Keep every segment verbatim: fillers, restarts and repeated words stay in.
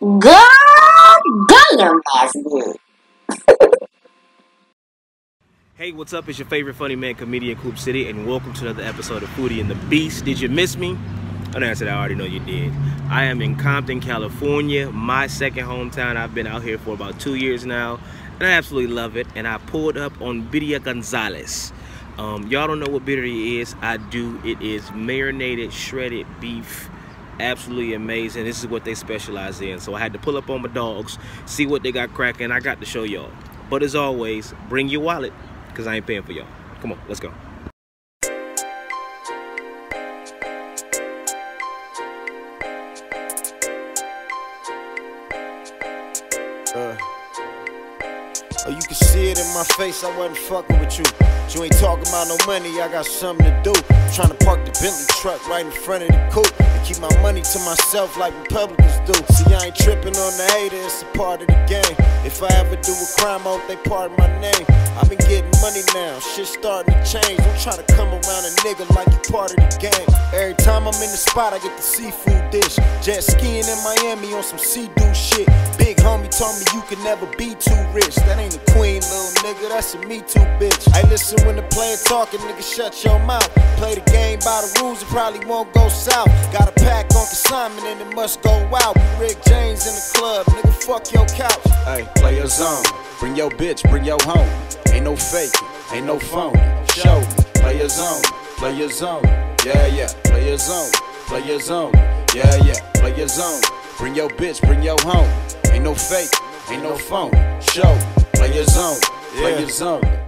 God damn, that's good. Hey, what's up? It's your favorite funny man, comedian Coop City, and welcome to another episode of Foodie and the Beast. Did you miss me? Oh, no, I said I already know you did. I am in Compton, California, my second hometown. I've been out here for about two years now, and I absolutely love it. And I pulled up on Birria Gonzalez. Um, y'all don't know what birria is. I do. It is marinated, shredded beef. Absolutely amazing. This is what they specialize in. So I had to pull up on my dogs, see what they got cracking. I got to show y'all. But as always, bring your wallet, because I ain't paying for y'all. Come on, let's go. Uh. Oh, you can see it in my face, I wasn't fucking with you. You ain't talking about no money, I got something to do. Trying to park the Bentley truck right in front of the coupe and keep my money to myself like Republicans do. See, I ain't tripping on the hater, it's a part of the game. If I ever do a crime, I hope they pardon my name. I've been getting money now, shit's starting to change. Don't try to come around a nigga like you part of the game. Every time I'm in the spot, I get the seafood dish. Jet skiing in Miami on some sea-doo shit. Big homie told me you can never be too rich. That ain't a queen, little nigga, that's a me too bitch. Hey, listen when the player talking, nigga, shut your mouth. Play the game by the rules, it probably won't go south. Got a pack on consignment and it must go out. We Rick James in the club, nigga, fuck your couch. Hey, play your zone, bring your bitch, bring your home. Ain't no faking, ain't no phony. Show me, play your zone, play your zone. Yeah, yeah, play your zone, play your zone. Yeah, yeah, play your zone. Bring your bitch, bring your home. Ain't no fake, ain't no phone. Show me. Play your zone, play yeah. your zone. Yeah.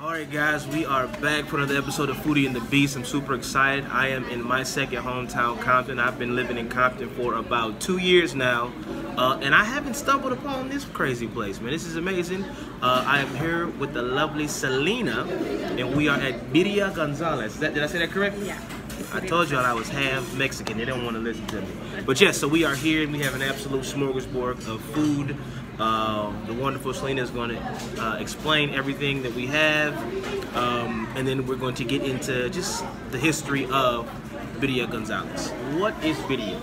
Alright guys, we are back for another episode of Foodie and the Beast. I'm super excited. I am in my second hometown, Compton. I've been living in Compton for about two years now. Uh, and I haven't stumbled upon this crazy place, man. This is amazing. Uh, I am here with the lovely Selena, and we are at Birria Gonzalez. That, did I say that correct? Yeah. I told y'all I was half Mexican. They don't want to listen to me. But yes, so we are here and we have an absolute smorgasbord of food. Uh, the wonderful Selena is going to uh, explain everything that we have. Um, and then we're going to get into just the history of Birria Gonzalez. What is birria?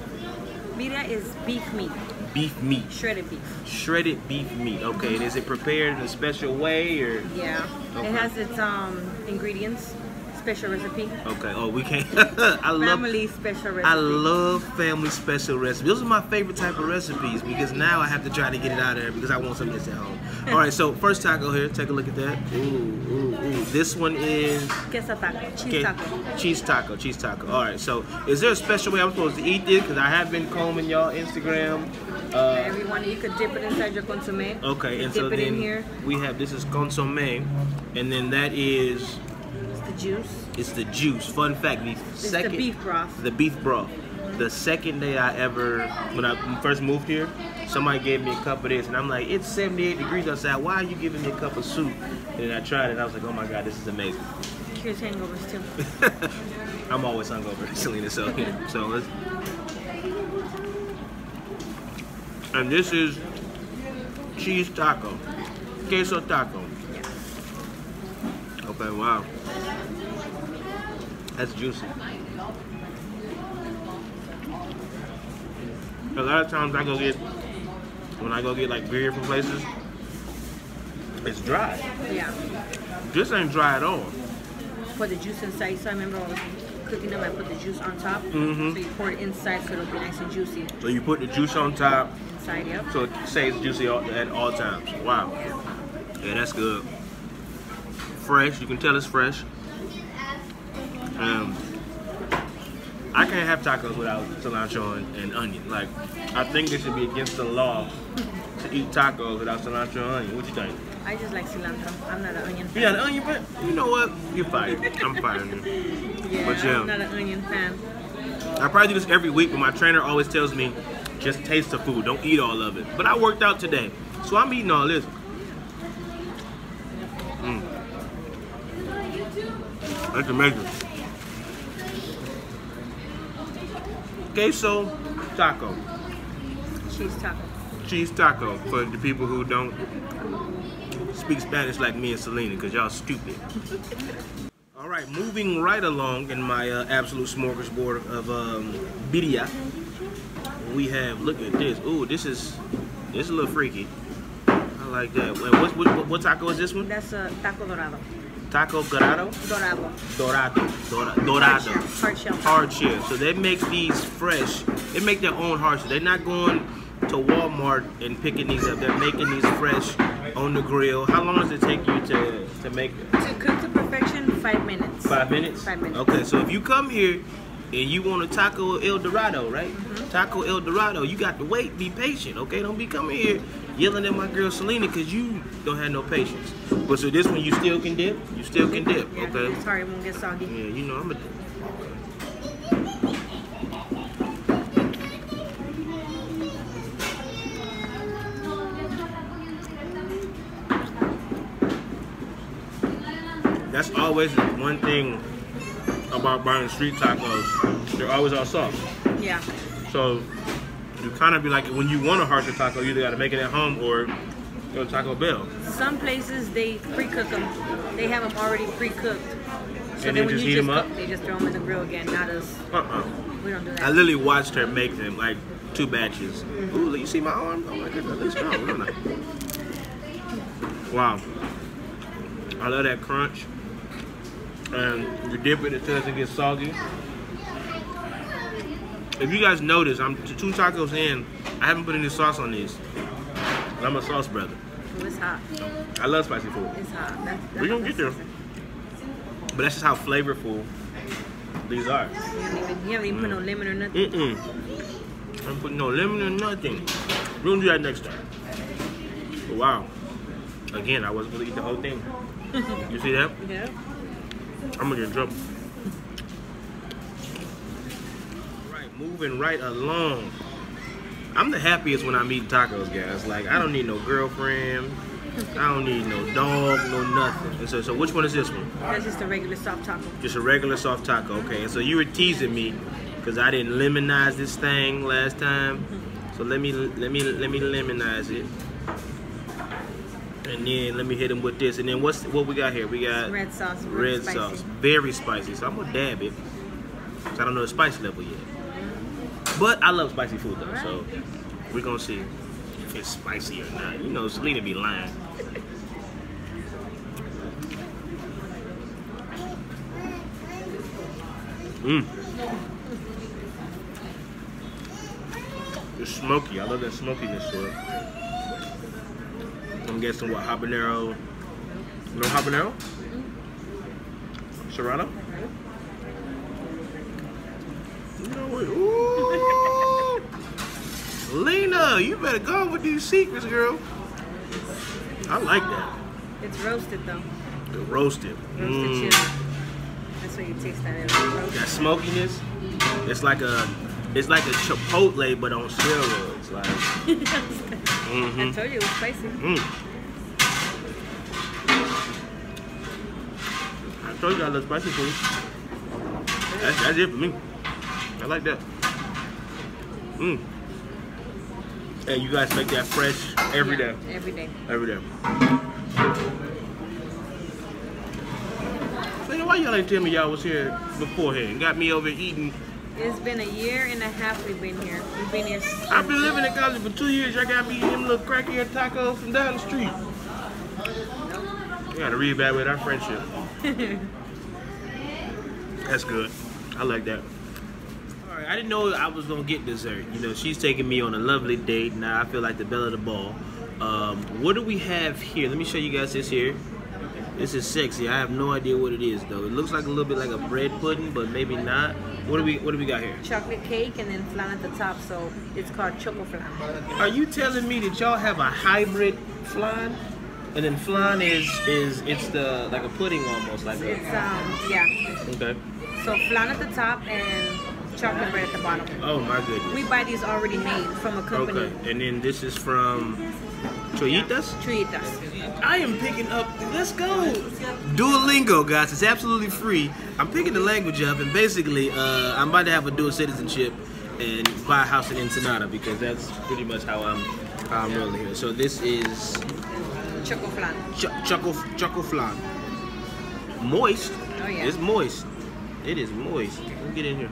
Birria is beef meat. Beef meat. Shredded beef. Shredded beef meat. Okay, and is it prepared in a special way? Or? Yeah, okay. It has its um, ingredients. Special recipe. Okay. Oh, we can't. I love family special recipe. I love family special recipes. Those are my favorite type of recipes because now I have to try to get it out of there because I want something that's at home. All right. So first taco here. Take a look at that. Ooh, ooh, ooh. This one is queso taco. Cheese taco. Cheese taco. Cheese taco. All right. So is there a special way I'm supposed to eat this? Because I have been combing y'all Instagram. Uh, Everyone, you could dip it inside your consommé. Okay. You and dip so it then in here. We have this is consommé, and then that is. Juice. It's the juice. Fun fact: the it's second, the beef broth. The beef broth. The second day I ever, when I first moved here, somebody gave me a cup of this, and I'm like, it's seventy-eight degrees outside. Why are you giving me a cup of soup? And then I tried it, and I was like, oh my god, this is amazing. Cures hangovers too. I'm always hungover, Selena. So, yeah. so let's. And this is cheese taco, queso taco. Okay, wow. That's juicy. A lot of times I go get, when I go get like beer from places, it's dry. Yeah. This ain't dry at all. Put the juice inside, so I remember when I was cooking them, I put the juice on top. Mm-hmm. So you pour it inside so it'll be nice and juicy. So you put the juice on top. Inside, yep. So it stays juicy all, at all times. Wow. Yeah, that's good. Fresh, you can tell it's fresh. Um, I can't have tacos without cilantro and, and onion. Like, I think it should be against the law to eat tacos without cilantro and onion. What you think? I just like cilantro. I'm not an onion fan. Yeah, the onion, but you know what? You're fired. I'm fired. Yeah, but yeah, I'm not an onion fan. I probably do this every week, but my trainer always tells me, just taste the food. Don't eat all of it. But I worked out today, so I'm eating all this. Mm. That's amazing. Queso taco. Cheese taco. Cheese taco for the people who don't speak Spanish like me and Selena, because y'all stupid. All right, moving right along in my uh, absolute smorgasbord of um, birria, we have, look at this. Ooh, this is, this is a little freaky. I like that. What, what, what taco is this one? That's a taco dorado. Taco dorado? Dorado. Dorado. Dorado. Dorado. Hard shell. Hard shell. So they make these fresh. They make their own hard shell. They're not going to Walmart and picking these up. They're making these fresh on the grill. How long does it take you to, to make it? To cook to perfection, five minutes. Five minutes? Five minutes. Okay, so if you come here and you want a Taco El Dorado, right? Mm-hmm. Taco El Dorado, you got to wait, be patient, okay? Don't be coming here yelling at my girl Selena because you don't have no patience. But so this one you still can dip? You still can dip, yeah, okay? I'm sorry, it won't get soggy. Yeah, you know I'm a dip. That's always one thing about buying street tacos. They're always all sauce. Yeah. So you kind of be like, when you want a harsher taco, you either got to make it at home or go to Taco Bell. Some places they pre-cook them. They have them already pre-cooked. So and then they just heat them up? Cook, they just throw them in the grill again, not us. Uh-uh. We don't do that. I literally watched her make them, like two batches. Mm-hmm. Ooh, you see my arm? Oh my goodness, that's strong, isn't it? Wow. I love that crunch. And you dip it until it gets soggy. If you guys notice, I'm two tacos in. I haven't put any sauce on these. And I'm a sauce brother. Ooh, it's hot. I love spicy food. It's hot. That's, that's We're going to get there. But that's just how flavorful these are. You haven't even, you haven't even mm. put no lemon or nothing. Mm-mm. I'm putting no lemon or nothing. We're going to do that next time. But wow. Again, I wasn't going to eat the whole thing. You see that? Yeah. I'm gonna get in trouble. Alright, moving right along. I'm the happiest when I'm eating tacos, guys. Like, I don't need no girlfriend. I don't need no dog, no nothing. And so, so which one is this one? That's just a regular soft taco. Just a regular soft taco, okay. And so you were teasing me because I didn't lemonize this thing last time. So let me let me let me lemonize it. And then let me hit him with this. And then what's what we got here? We got red sauce. Red sauce. Very spicy. So I'm going to dab it. So I don't know the spice level yet. But I love spicy food, though. So we're going to see if it's spicy or not. You know, Selena be lying. Mmm. It's smoky. I love that smokiness to it. I'm guessing what, habanero, no habanero? Mm-hmm. Serrano? Mm-hmm. No way. Lena, you better go with these secrets, girl. I like that. It's roasted, though. It's roasted. Roasted mm. chili. That's what you taste that in. That smokiness, it's like a, it's like a Chipotle, but on steroids, like. Mm-hmm. I told you it was spicy. Mm. I told you I love spicy food. That's, that's it for me. I like that. Mm. And you guys make that fresh every yeah, day. Every day. Every day. So why y'all ain't tell me y'all was here beforehand? Got me over eating. It's been a year and a half we've been here. We've been here. I've been living in college for two years. Y'all got me them little crackhead tacos from down the street. Nope. We gotta reevaluate our friendship. That's good. I like that. All right, I didn't know I was gonna get dessert. You know, she's taking me on a lovely date. Now I feel like the belle of the ball. Um, what do we have here? Let me show you guys this here. This is sexy. I have no idea what it is though. It looks like a little bit like a bread pudding, but maybe not. What do we What do we got here? Chocolate cake and then flan at the top, so it's called choco flan. Are you telling me that y'all have a hybrid flan? And then flan is is it's the like a pudding almost, like it's a, um yeah. Okay. So flan at the top and chocolate bread at the bottom. Oh my goodness. We buy these already made from a company. Okay. And then this is from Choyitas? Choyitas. I am picking up, let's go! Duolingo, guys, it's absolutely free. I'm picking the language up, and basically, uh, I'm about to have a dual citizenship and buy a house in Ensenada, because that's pretty much how I'm, how I'm rolling here. So this is... Choco flan. Ch choco, choco flan. Moist. Oh, yeah. It's moist. It is moist. Let me get in here.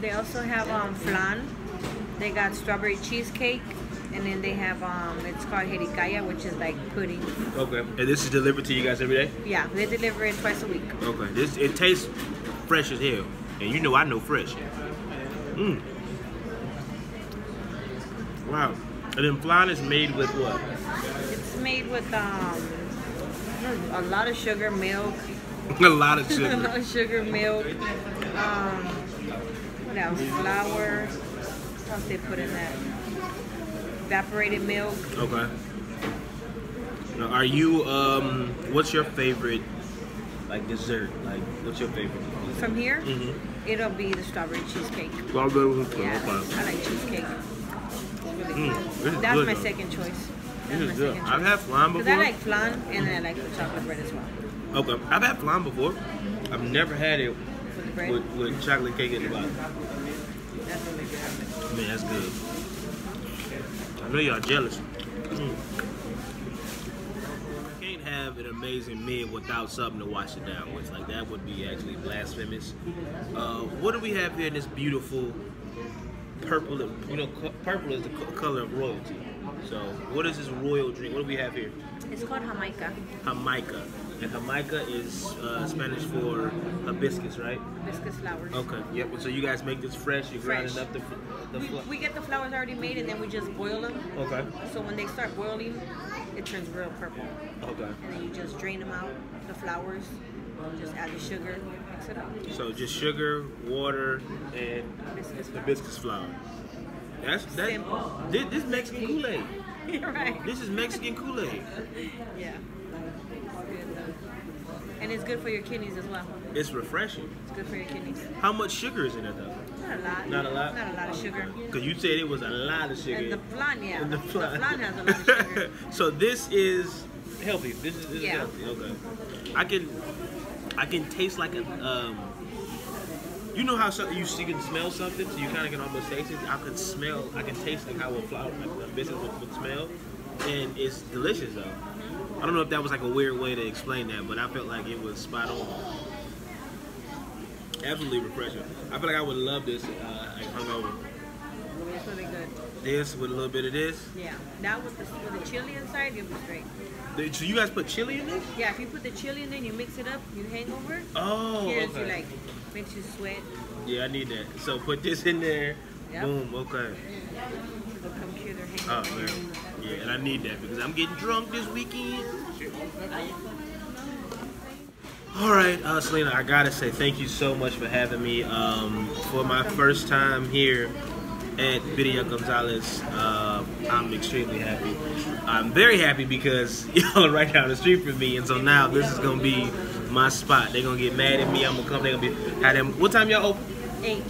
They also have um, flan. They got strawberry cheesecake, and then they have um, it's called jericaya, which is like pudding. Okay, and this is delivered to you guys every day? Yeah, they deliver it twice a week. Okay, this it tastes fresh as hell, and you know I know fresh. Mmm. Wow. And then flan is made with what? It's made with um a lot of sugar, milk. A lot of sugar. A lot of sugar, milk. Um, what else? Flour. What else they put in that? Evaporated milk. Okay. Now, are you? Um, what's your favorite? Like dessert? Like, what's your favorite? From here, mm-hmm. It'll be the strawberry cheesecake. Strawberry cheesecake. Yeah, I like, I like cheesecake. It's really mm, good. That's good, my though. second choice. That's this my second choice. I've had flan before. Because I like flan and mm-hmm. I like the chocolate bread as well. Okay, I've had flan before. I've never had it with, the bread? with, with chocolate cake in the bottom. That's really good. Man, that's good. I know y'all jealous. Mm. Can't have an amazing meal without something to wash it down with. Like that would be actually blasphemous. Uh, what do we have here in this beautiful purple? You know, purple is the color of royalty. So, what is this royal drink? What do we have here? It's called Jamaica. Jamaica. And Jamaica is uh, Spanish for hibiscus, right? Hibiscus flowers. Okay. Yep. So you guys make this fresh. You grind up the, the we, we get the flowers already made, and then we just boil them. Okay. So when they start boiling, it turns real purple. Okay. And then you just drain them out, the flowers. Just add the sugar, mix it up. So just sugar, water, and hibiscus flour. Hibiscus flour. That's that. Simple. This, this is Mexican Kool-Aid. You're right. This is Mexican Kool-Aid. Yeah. And it's good for your kidneys as well. It's refreshing. It's good for your kidneys. How much sugar is in it though? Not a lot. Not a lot? Not a lot of sugar. Because you said it was a lot of sugar. And the flan, yeah. And the flan. The flan has a lot of sugar. So this is healthy. This is, this yeah. is healthy. Okay. I can I can taste like a... Um, you know how so, you, you can smell something, so you kind of can almost taste it? I can smell, I can taste like how a flower, like a business would, would smell. And it's delicious though. I don't know if that was like a weird way to explain that, but I felt like it was spot on. Absolutely refreshing. I feel like I would love this uh, like hungover. It's really good. This with a little bit of this? Yeah. That was the, with the chili inside, it was great. So you guys put chili in this? Yeah, if you put the chili in there, you mix it up, you hangover. Oh, Here's okay. You like, makes you sweat. Yeah, I need that. So put this in there. Yep. Boom, okay. The computer hangover. Oh, man. Yeah, and I need that because I'm getting drunk this weekend. All right, uh, Selena, I gotta say thank you so much for having me um, for my first time here at Birria Gonzalez. Uh, I'm extremely happy. I'm very happy because y'all are right down the street from me, and so now this is gonna be my spot. They're gonna get mad at me. I'm gonna come. They're gonna be at them. What time y'all open? Eight.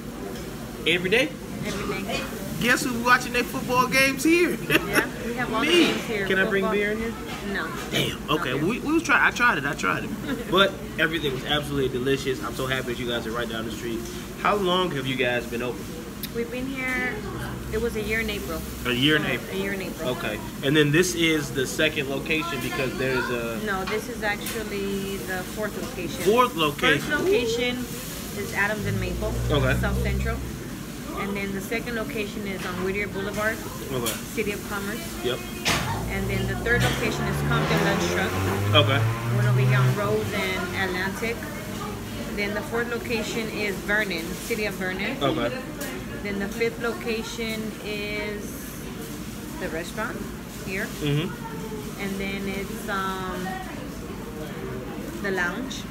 Every day. Every day. Guess who's watching their football games here? Yeah, we have all the games here. Can football. I bring beer in here? No. Damn. Okay, no, we, we was try. I tried it. I tried it. But everything was absolutely delicious. I'm so happy that you guys are right down the street. How long have you guys been open? We've been here. It was a year in April. A year in April. A year in April. Okay. And then this is the second location because there's a. No, this is actually the fourth location. Fourth location. First location Ooh. is Adams and Maple. Okay. South Central. And then the second location is on Whittier Boulevard, okay. City of Commerce. Yep. And then the third location is Compton Lunch Truck. Okay. One over here on Rose and Atlantic. Then the fourth location is Vernon, City of Vernon. Okay. Then the fifth location is the restaurant here. Mm-hmm. And then it's um, the lounge.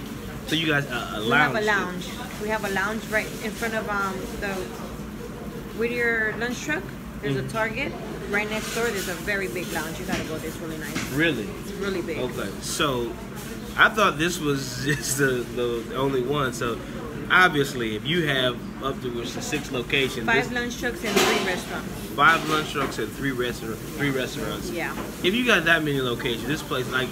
So you guys uh, a lounge. We have a lounge. We have a lounge right in front of um the. With your lunch truck, there's mm. a Target. Right next door, there's a very big lounge. You gotta go there, it's really nice. Really? It's really big. Okay, so I thought this was just the, the only one. So obviously, if you have up to six locations. Five lunch trucks and three restaurants. Five lunch trucks and three, restaurant, three restaurants. Yeah. If you got that many locations, this place, like,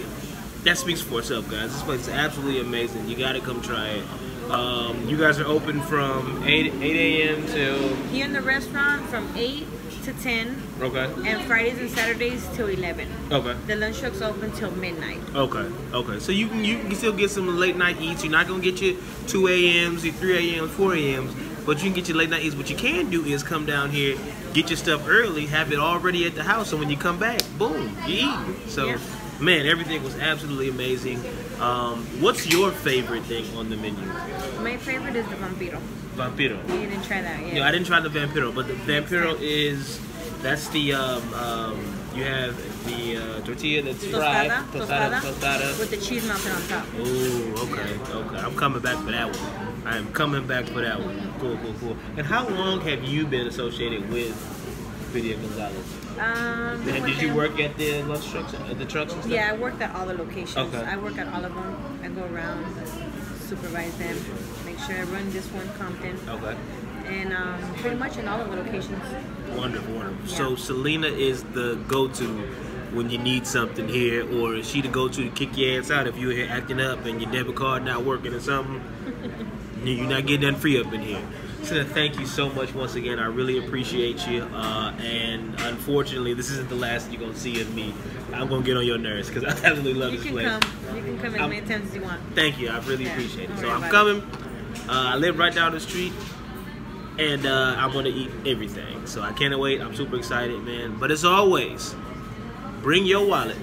that speaks for itself, guys. This place is absolutely amazing. You gotta come try it. Um, you guys are open from eight a m to... Here in the restaurant from eight to ten. Okay. And Fridays and Saturdays till eleven. Okay. The lunch truck's open till midnight. Okay. Okay. So you can you can still get some late night eats. You're not going to get your two a m, your three a m, four a m. But you can get your late night eats. What you can do is come down here, get your stuff early, have it already at the house, so when you come back, boom, you eat. So, yeah. Man, everything was absolutely amazing. Um, what's your favorite thing on the menu? My favorite is the vampiro. Vampiro. You didn't try that yet. No, I didn't try the vampiro, but the vampiro is, that's the, um, um, you have the uh, tortilla that's fried. Tostada, tostada, tostada. With the cheese melted on top. Oh, okay, okay. I'm coming back for that one. I am coming back for that one. Cool, cool, cool. And how long have you been associated with Birria Gonzalez? Um, did you work at the lunch trucks, at the trucks and stuff? Yeah, I worked at all the locations. Okay. I work at all of them. I go around, supervise them, make sure I run this one, Compton. Okay. And um, pretty much in all of the locations. Wonderful, wonderful. Yeah. So Selena is the go-to when you need something here, or is she the go-to to kick your ass out if you're here acting up and your debit card not working or something? You're not getting nothing free up in here. Selena, thank you so much once again. I really appreciate you. Uh, and unfortunately, this isn't the last you're going to see of me. I'm going to get on your nerves because I absolutely love you this place. You can come. You can come as many times as you want. Thank you. I really yeah. appreciate it. So I'm coming. Uh, I live right down the street. And uh, I want to eat everything. So I can't wait. I'm super excited, man. But as always, bring your wallet.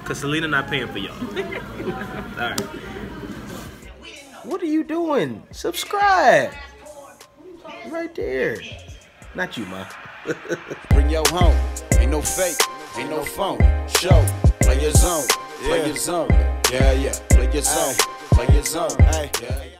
Because Selena not paying for y'all. All right. What are you doing? Subscribe. Right there. Not you, ma. Bring your home. Ain't no fake. Ain't no phone. Show. Play your zone. Play your zone. Yeah, yeah. Play your zone. Play your zone. Hey. Yeah.